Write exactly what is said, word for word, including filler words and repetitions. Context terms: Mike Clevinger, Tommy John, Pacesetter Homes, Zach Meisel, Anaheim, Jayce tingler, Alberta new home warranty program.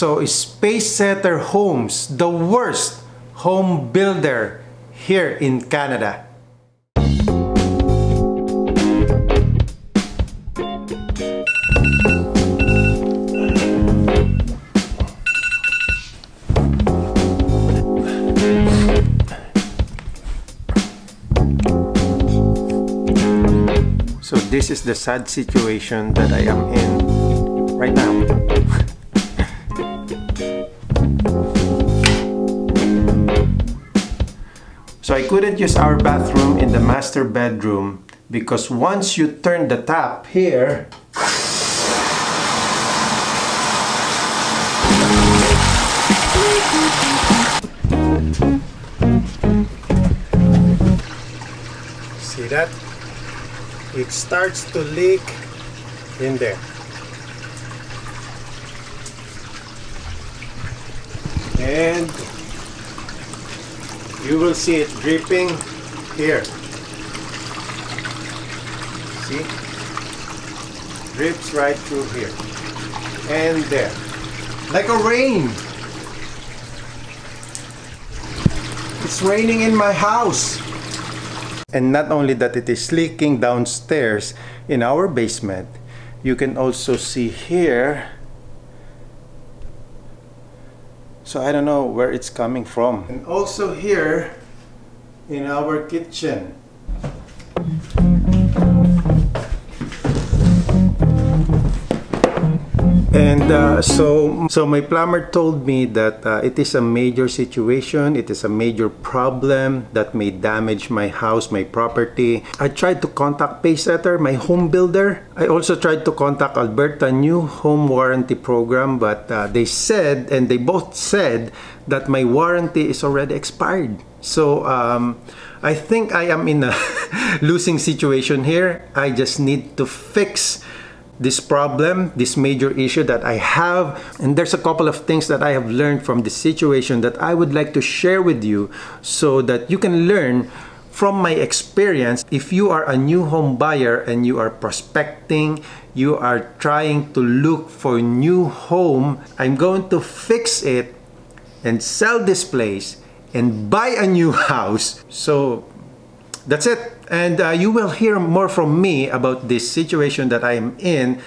So Pacesetter Homes, the worst home builder here in Canada. So this is the sad situation that I am in right now. So I couldn't use our bathroom in the master bedroom because once you turn the tap here, see that? It starts to leak in there. And you will see it dripping here. See? Drips right through here. And there. Like a rain. It's raining in my house. And not only that, it is leaking downstairs in our basement. You can also see here. So I don't know where it's coming from. And also here in our kitchen. And uh, so, so my plumber told me that uh, it is a major situation, it is a major problem that may damage my house, my property. I tried to contact Pacesetter, my home builder. I also tried to contact Alberta New Home Warranty Program, but uh, they said, and they both said, that my warranty is already expired. So um, I think I am in a losing situation here. I just need to fix this problem, this major issue that I have. And there's a couple of things that I have learned from this situation that I would like to share with you so that you can learn from my experience. If you are a new home buyer and you are prospecting, you are trying to look for a new home, I'm going to fix it and sell this place and buy a new house. So that's it. And uh, you will hear more from me about this situation that I'm in.